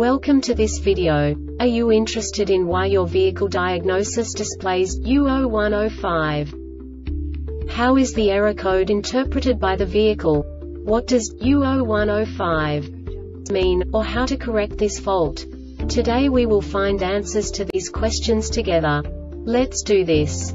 Welcome to this video. Are you interested in why your vehicle diagnosis displays U0105? How is the error code interpreted by the vehicle? What does U0105 mean, or how to correct this fault? Today we will find answers to these questions together. Let's do this.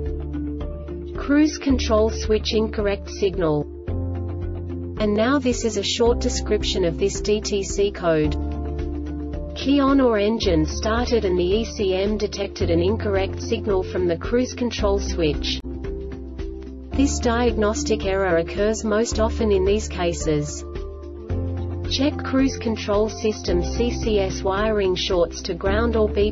cruise control switch incorrect signal. And now this is a short description of this DTC code. Key on or engine started and the ECM detected an incorrect signal from the cruise control switch. This diagnostic error occurs most often in these cases. Check cruise control system CCS wiring shorts to ground or B+.